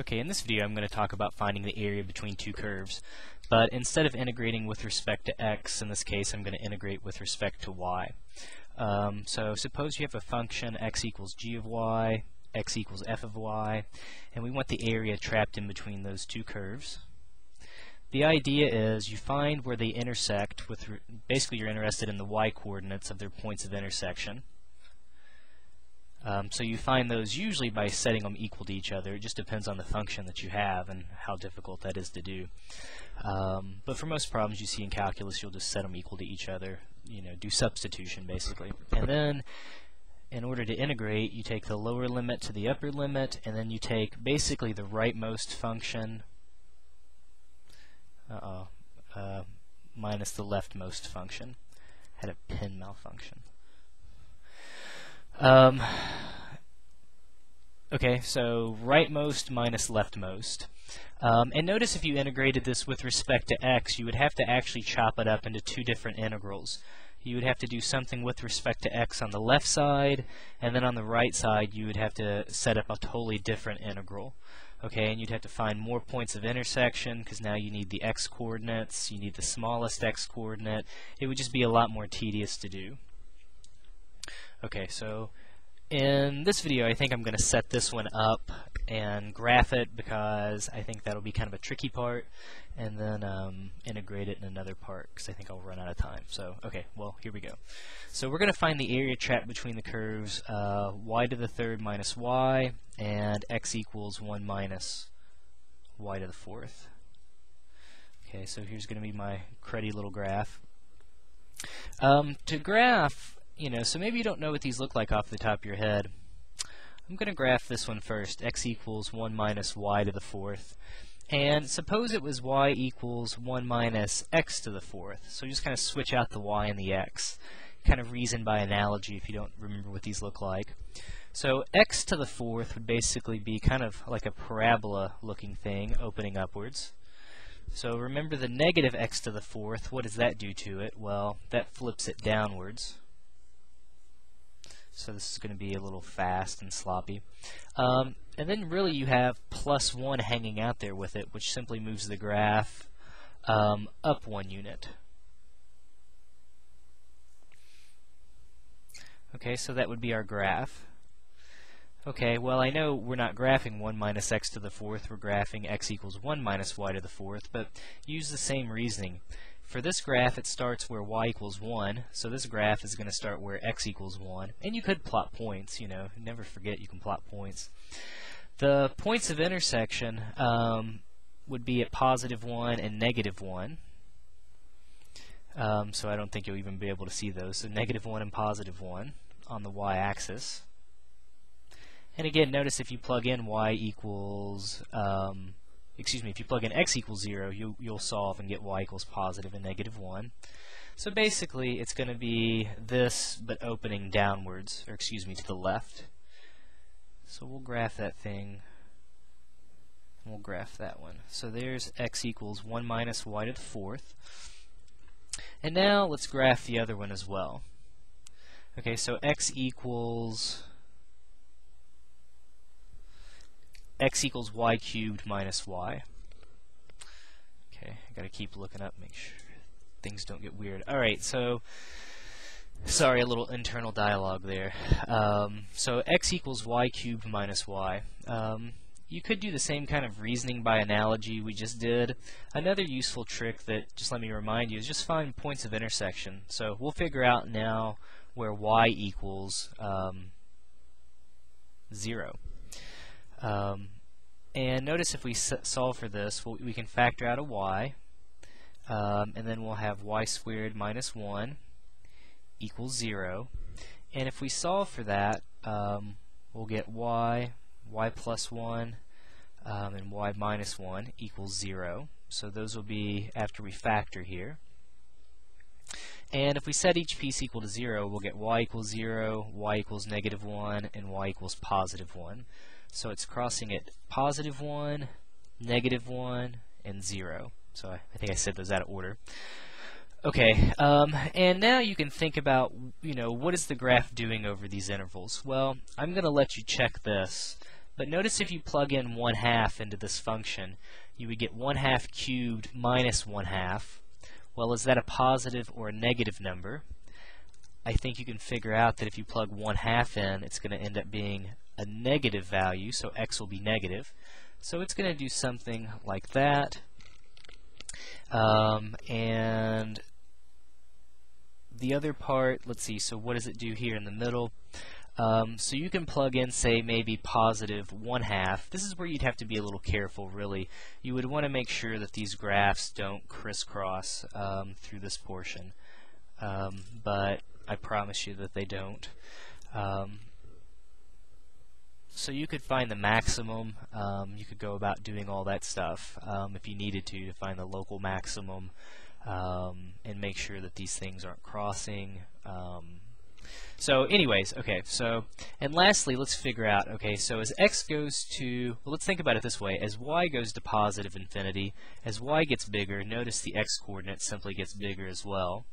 Okay, in this video I'm going to talk about finding the area between two curves, but instead of integrating with respect to x, in this case I'm going to integrate with respect to y. So suppose you have a function x equals g of y, x equals f of y, and we want the area trapped in between those two curves. The idea is you find where they intersect with, basically you're interested in the y coordinates of their points of intersection. So you find those usually by setting them equal to each other. It just depends on the function that you have and how difficult that is to do. But for most problems you see in calculus, you'll just set them equal to each other, you know, do substitution basically. And then in order to integrate, you take the lower limit to the upper limit, and then you take basically the rightmost function minus the leftmost function. I had a pen malfunction. Okay, so rightmost minus leftmost. And notice if you integrated this with respect to x, you would have to actually chop it up into two different integrals. You would have to do something with respect to x on the left side, and then on the right side you would have to set up a totally different integral. Okay, and you'd have to find more points of intersection, because now you need the x coordinates, you need the smallest x coordinate. It would just be a lot more tedious to do. Okay, so in this video I think I'm going to set this one up and graph it, because I think that'll be kind of a tricky part, and then integrate it in another part, because I think I'll run out of time. So, okay, well, here we go. So we're going to find the area trapped between the curves y to the third minus y, and x equals 1 minus y to the fourth. Okay, so here's going to be my cruddy little graph. To graph, you know, so maybe you don't know what these look like off the top of your head. I'm going to graph this one first, x equals 1 minus y to the fourth. And suppose it was y equals 1 minus x to the fourth. So you just kind of switch out the y and the x. Kind of reason by analogy if you don't remember what these look like. So x to the fourth would basically be kind of like a parabola looking thing opening upwards. So remember the negative x to the fourth, what does that do to it? Well, that flips it downwards. So this is going to be a little fast and sloppy. And then really you have plus 1 hanging out there with it, which simply moves the graph up 1 unit. Okay, so that would be our graph. Okay, well, I know we're not graphing 1 minus x to the fourth, we're graphing x equals 1 minus y to the fourth, but use the same reasoning. For this graph, it starts where y equals 1, so this graph is going to start where x equals 1. And you could plot points, you know, never forget you can plot points. The points of intersection would be at positive 1 and negative 1. So I don't think you'll even be able to see those. So negative 1 and positive 1 on the y-axis. And again, notice if you plug in y equals... if you plug in x equals 0, you'll solve and get y equals positive and negative 1. So basically it's going to be this, but opening downwards, or excuse me, to the left. So we'll graph that thing, and we'll graph that one. So there's x equals 1 minus y to the fourth. And now let's graph the other one as well. Okay, so x equals y cubed minus y. Okay, I gotta keep looking up, make sure things don't get weird. Alright, so sorry, a little internal dialogue there. So x equals y cubed minus y. You could do the same kind of reasoning by analogy we just did. Another useful trick that just let me remind you is just find points of intersection. So we'll figure out now where y equals 0. And notice if we solve for this, we can factor out a y, and then we'll have y squared minus 1 equals 0. And if we solve for that, we'll get y plus 1, and y minus 1 equals 0. So those will be after we factor here. And if we set each piece equal to 0, we'll get y equals 0, y equals negative 1, and y equals positive 1. So it's crossing at positive 1, negative 1, and 0. So I think I said those out of order. Okay, and now you can think about, you know, what is the graph doing over these intervals? Well, I'm going to let you check this. But notice if you plug in 1/2 into this function, you would get 1/2 cubed minus 1/2. Well, is that a positive or a negative number? I think you can figure out that if you plug 1/2 in, it's going to end up being a negative value, so x will be negative. So it's going to do something like that. And the other part, let's see, so what does it do here in the middle? So you can plug in, say, maybe positive 1/2. This is where you'd have to be a little careful, really. You would want to make sure that these graphs don't crisscross through this portion. But I promise you that they don't. So you could find the maximum. You could go about doing all that stuff if you needed to find the local maximum and make sure that these things aren't crossing. So anyways, okay, so, and lastly, let's figure out, okay, so as x goes to, well, let's think about it this way. As y goes to positive infinity, as y gets bigger, notice the x-coordinate simply gets bigger as well.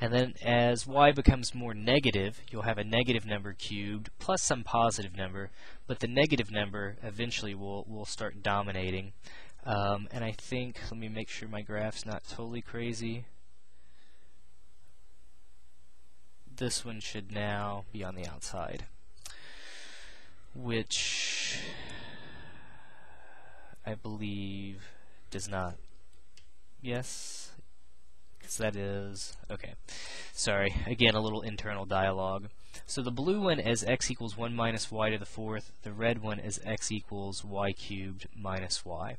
And then as y becomes more negative, you'll have a negative number cubed plus some positive number, but the negative number eventually will start dominating. And I think, let me make sure my graph's not totally crazy. This one should now be on the outside, which I believe does not. Yes, because that is, okay, sorry, again a little internal dialogue. So the blue one is x equals 1 minus y to the fourth, the red one is x equals y cubed minus y.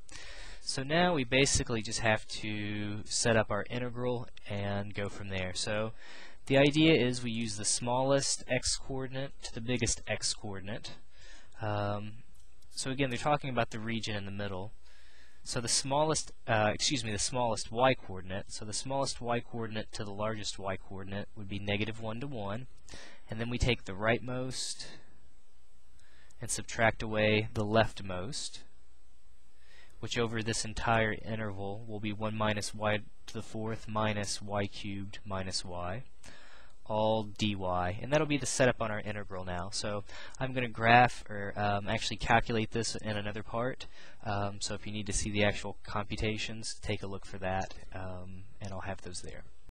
So now we basically just have to set up our integral and go from there. So the idea is we use the smallest x-coordinate to the biggest x-coordinate. So again, they're talking about the region in the middle. So the smallest, the smallest y-coordinate. So the smallest y-coordinate to the largest y-coordinate would be negative 1 to 1. And then we take the rightmost and subtract away the leftmost, which over this entire interval will be 1 minus y to the fourth minus y cubed minus y, all dy, and that'll be the setup on our integral now. So I'm going to graph or actually calculate this in another part, so if you need to see the actual computations, take a look for that, and I'll have those there.